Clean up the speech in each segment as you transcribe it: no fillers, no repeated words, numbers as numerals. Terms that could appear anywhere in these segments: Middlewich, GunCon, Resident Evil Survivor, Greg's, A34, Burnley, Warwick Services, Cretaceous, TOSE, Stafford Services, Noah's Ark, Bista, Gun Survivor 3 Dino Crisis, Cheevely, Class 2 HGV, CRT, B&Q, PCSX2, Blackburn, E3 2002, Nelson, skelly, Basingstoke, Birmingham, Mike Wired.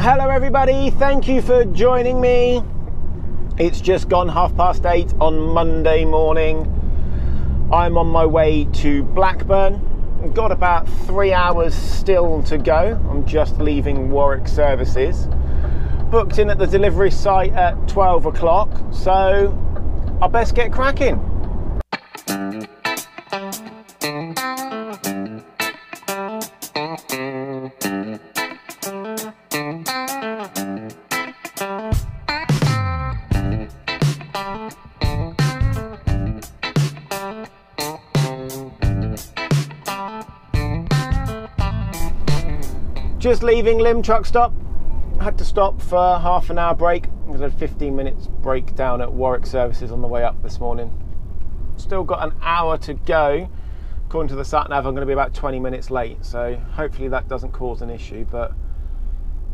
Hello everybody, thank you for joining me. It's just gone 8:30 on Monday morning. I'm on my way to Blackburn. Got about 3 hours still to go. I'm just leaving Warwick Services. Booked in at the delivery site at 12 o'clock, so I best get cracking. Just leaving Lim truck stop. Had to stop for half an hour break because I had 15 minutes break down at Warwick Services on the way up this morning. Still got an hour to go. According to the sat nav, I'm going to be about 20 minutes late, so hopefully that doesn't cause an issue. But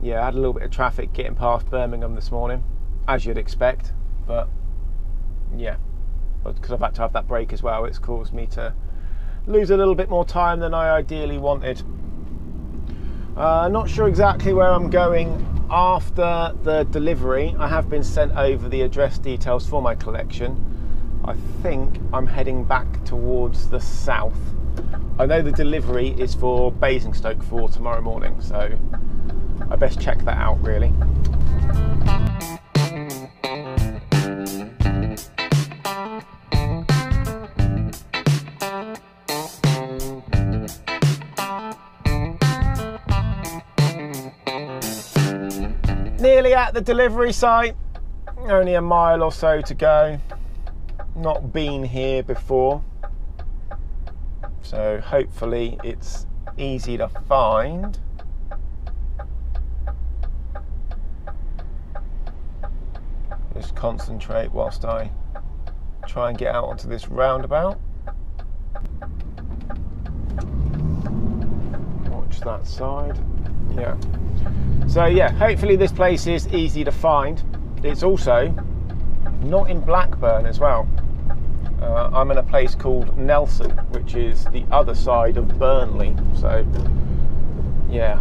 yeah, I had a little bit of traffic getting past Birmingham this morning, as you'd expect. But yeah, because I've had to have that break as well, it's caused me to lose a little bit more time than I ideally wanted. Not sure exactly where I'm going after the delivery. I have been sent over the address details for my collection. I think I'm heading back towards the south. I know the delivery is for Basingstoke for tomorrow morning, so I best check that out really. Nearly at the delivery site, only a mile or so to go. Not been here before, so hopefully it's easy to find. Just concentrate whilst I try and get out onto this roundabout. Watch that side, yeah. So yeah, hopefully this place is easy to find. It's also not in Blackburn as well. I'm in a place called Nelson, which is the other side of Burnley. So yeah,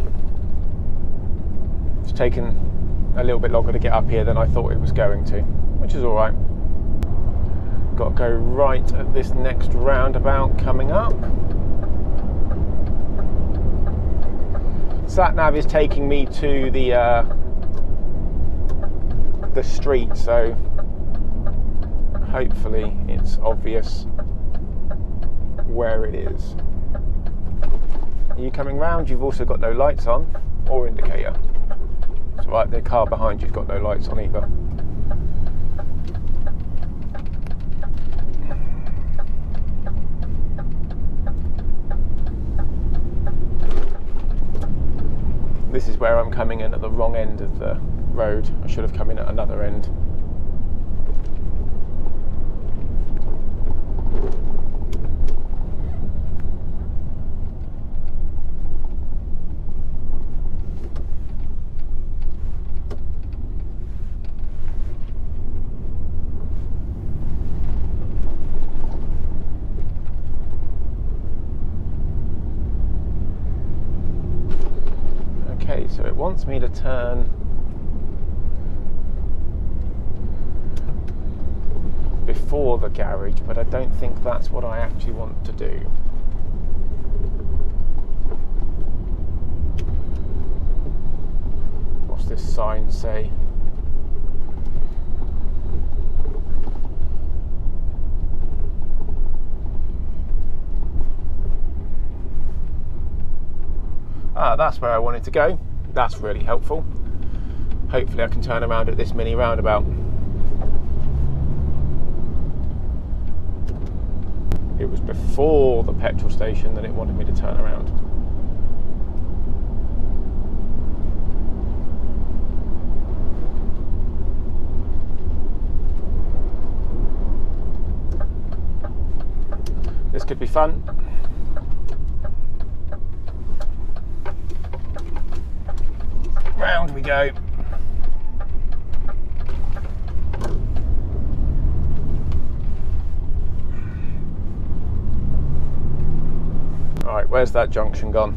it's taken a little bit longer to get up here than I thought it was going to, which is all right. Got to go right at this next roundabout coming up. Sat nav is taking me to the street, so hopefully it's obvious where it is. Are you coming round? You've also got no lights on or indicator. It's all right, the car behind you's got no lights on either. This is where I'm coming in at the wrong end of the road. I should have come in at another end. So it wants me to turn before the garage, but I don't think that's what I actually want to do. What's this sign say? Ah, that's where I wanted to go. That's really helpful. Hopefully I can turn around at this mini roundabout. It was before the petrol station that it wanted me to turn around. This could be fun. Round we go. All right, where's that junction gone?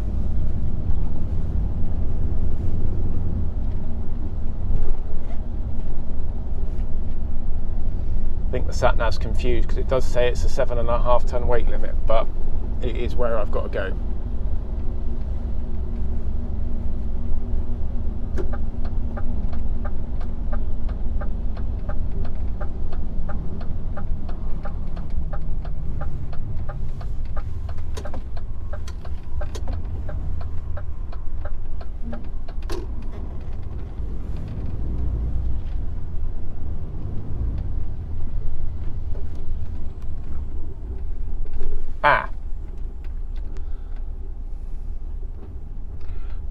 the sat nav's confused because it does say it's a 7.5 ton weight limit, but it is where I've got to go.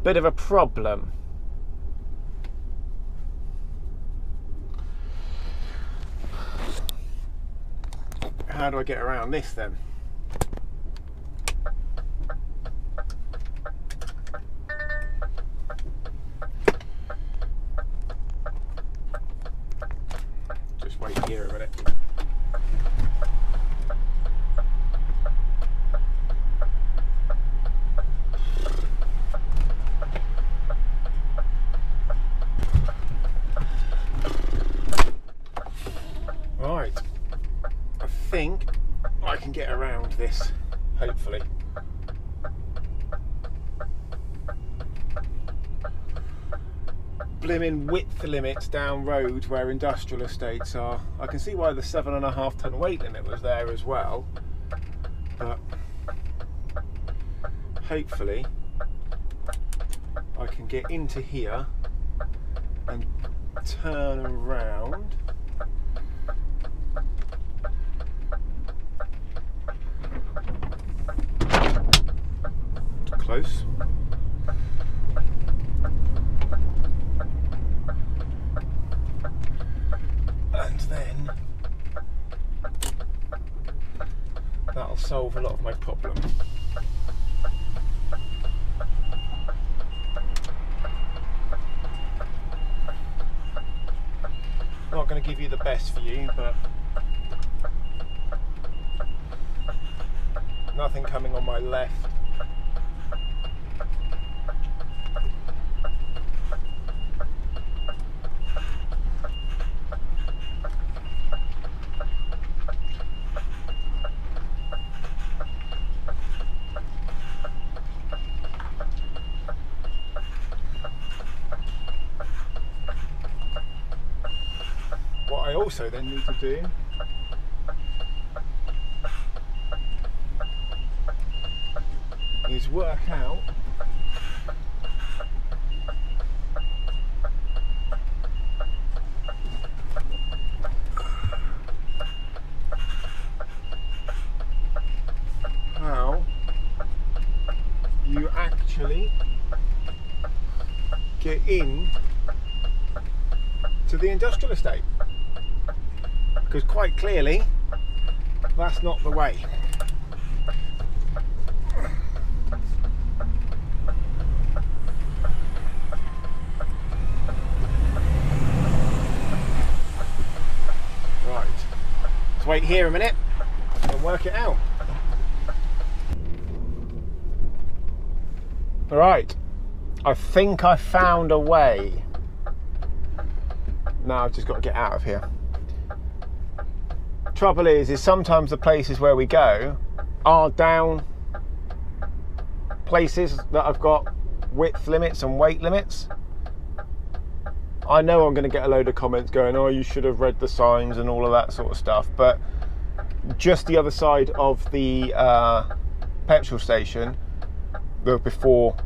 Bit of a problem. How do I get around this then? Just wait here a minute. This, hopefully. Blimmin' width limits down roads where industrial estates are. I can see why the 7.5 ton weight limit was there as well, but hopefully I can get into here and turn around. Close. And then that'll solve a lot of my problem. Not going to give you the best view, but nothing coming on my left. So then need to do is work out how you actually get in to the industrial estate. Because quite clearly, that's not the way. Right, let's wait here a minute and work it out. All right, I think I found a way. Now I've just got to get out of here. Trouble is sometimes the places where we go are down places that have got width limits and weight limits. I know I'm going to get a load of comments going, oh, you should have read the signs and all of that sort of stuff, but just the other side of the petrol station, before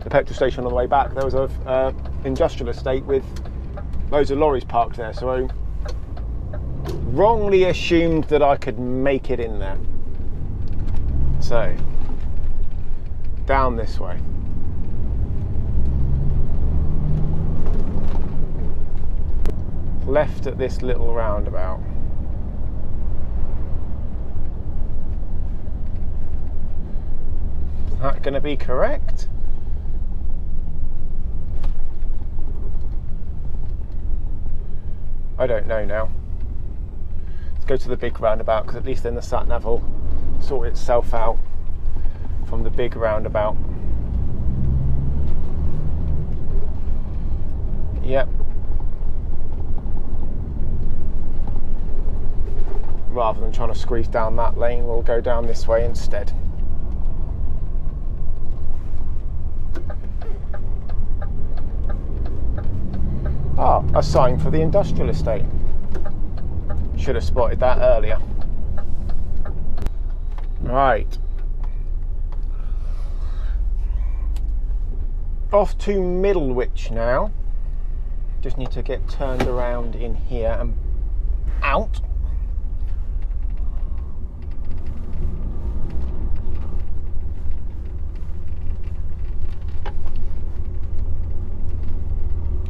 the petrol station on the way back, there was an industrial estate with loads of lorries parked there, so I wrongly assumed that I could make it in there. So, down this way. Left at this little roundabout. Is that going to be correct? I don't know now. Let's go to the big roundabout, because at least then the sat nav will sort itself out from the big roundabout. Yep, rather than trying to squeeze down that lane, we'll go down this way instead. Ah, a sign for the industrial estate. Should have spotted that earlier. Right. Off to Middlewich now. Just need to get turned around in here and out.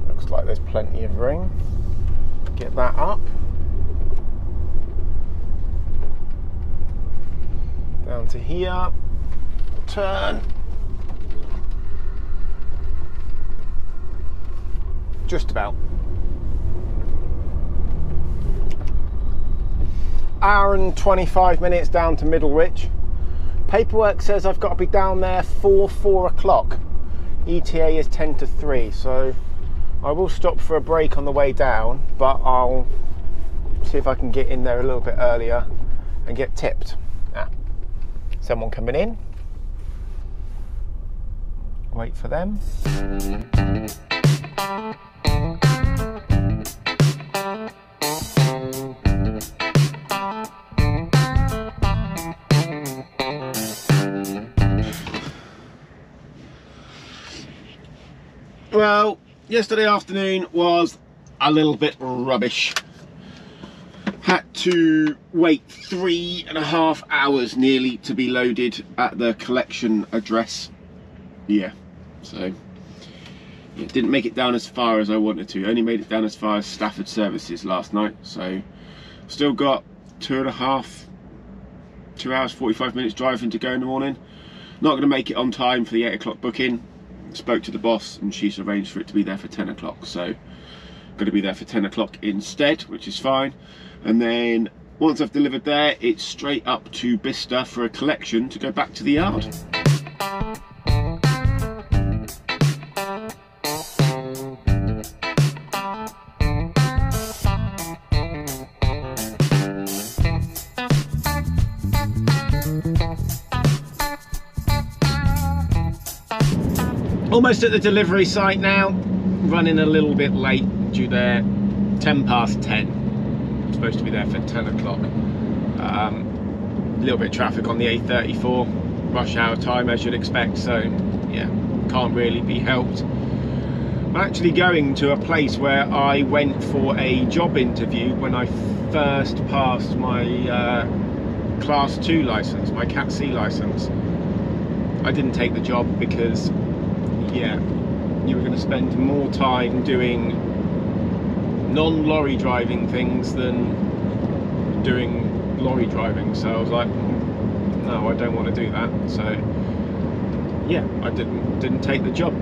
Looks like there's plenty of room. Get that up. Down to here. Turn. Just about. Hour and 25 minutes down to Middlewich. Paperwork says I've got to be down there for 4 o'clock. ETA is 10 to 3, so I will stop for a break on the way down, but I'll see if I can get in there a little bit earlier and get tipped. Ah, someone coming in. Wait for them. Well, yesterday afternoon was a little bit rubbish. Had to wait 3.5 hours nearly to be loaded at the collection address. Yeah, so it didn't make it down as far as I wanted to. Only made it down as far as Stafford Services last night. So still got 2 hours, 45 minutes driving to go in the morning. Not going to make it on time for the 8 o'clock booking. Spoke to the boss and she's arranged for it to be there for 10 o'clock. So going to be there for 10 o'clock instead, which is fine. And then once I've delivered there, it's straight up to Bista for a collection to go back to the yard. Almost at the delivery site now, running a little bit late due there, 10 past 10. Supposed to be there for 10 o'clock. A little bit of traffic on the A34, rush hour time as you'd expect, so yeah, can't really be helped. I'm actually going to a place where I went for a job interview when I first passed my Class 2 licence, my Cat C licence. I didn't take the job because yeah, you were going to spend more time doing non-lorry driving things than doing lorry driving, so I was like, no, I don't want to do that. So yeah, I didn't take the job.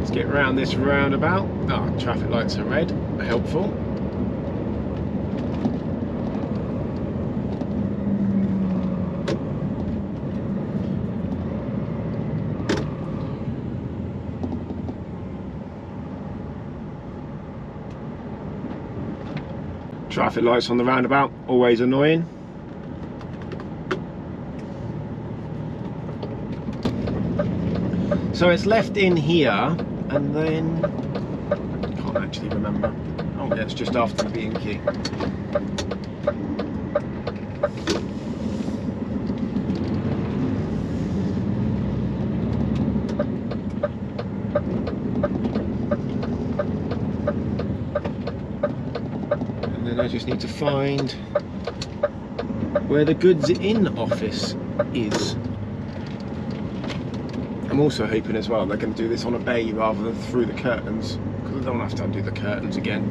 Let's get round this roundabout. Ah, traffic lights are red, helpful. Traffic lights on the roundabout, always annoying. So it's left in here and then I can't actually remember. Oh yeah, it's just after the B&Q. Just need to find where the goods in office is. I'm also hoping as well they're going to do this on a bay rather than through the curtains, because I don't have to undo the curtains again.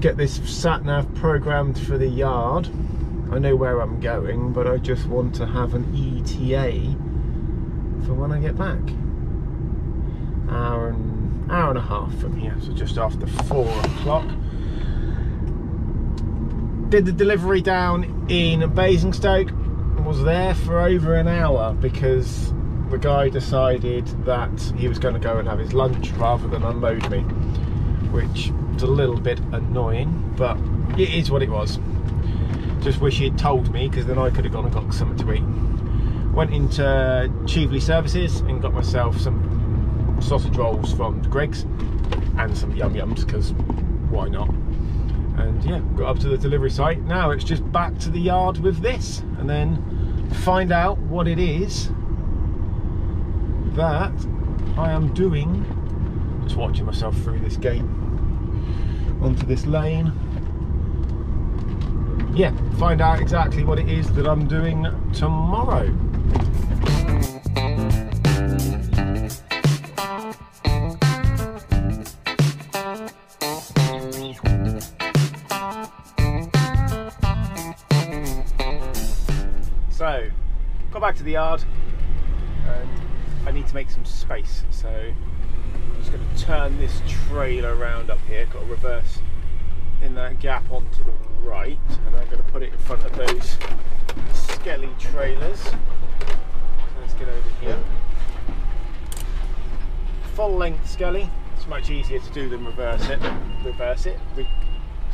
Get this sat nav programmed for the yard. I know where I'm going, but I just want to have an ETA for when I get back. Hour and a half from here, so just after 4 o'clock. Did the delivery down in Basingstoke. Was there for over an hour because the guy decided that he was going to go and have his lunch rather than unload me, which was a little bit annoying, but it is what it was. Just wish he'd told me, because then I could have gone and got something to eat. Went into Cheevely Services and got myself some sausage rolls from Greg's and some yum-yums, because why not? And yeah, got up to the delivery site. Now it's just back to the yard with this, and then find out what it is that I am doing. Just watching myself through this gate onto this lane. Yeah, find out exactly what it is that I'm doing tomorrow. So, got back to the yard and I need to make some space, so I'm just going to turn this trailer around up here. Got to reverse in that gap onto the right, and I'm going to put it in front of those skelly trailers. So let's get over here. Full length skelly. It's much easier to do than reverse it. Reverse it,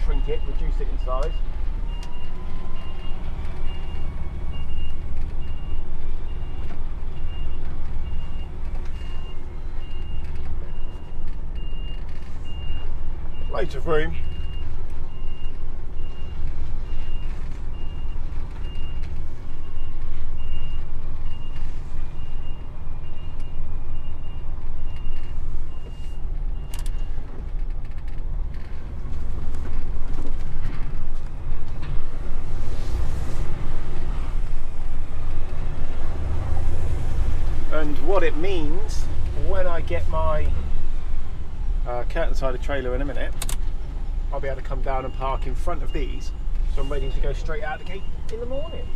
shrink it, reduce it in size. Loads of room. And what it means when I get my curtain side of trailer in a minute, I'll be able to come down and park in front of these, so I'm ready to go straight out the gate in the morning.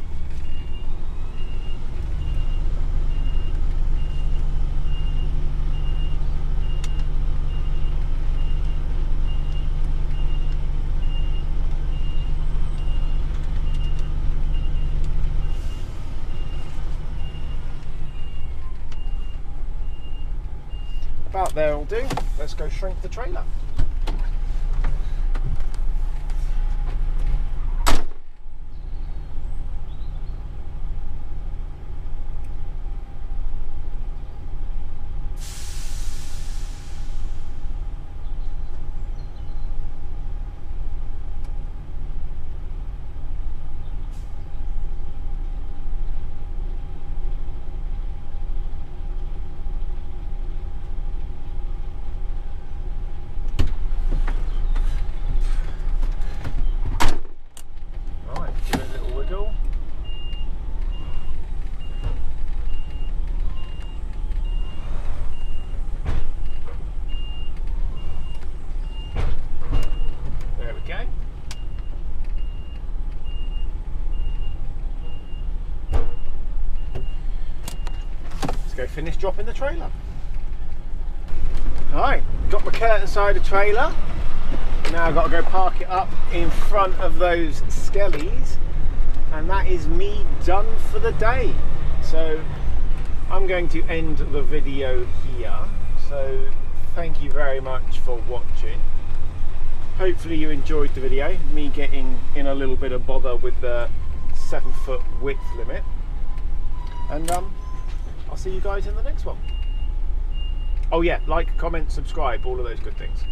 About there will do. Let's go shrink the trailer. Finish dropping the trailer. Alright, got my curtain side of trailer. Now I've got to go park it up in front of those skellies, and that is me done for the day. So I'm going to end the video here. So thank you very much for watching. Hopefully you enjoyed the video, me getting in a little bit of bother with the 7 foot width limit, and I'll see you guys in the next one. Oh yeah, like, comment, subscribe, all of those good things.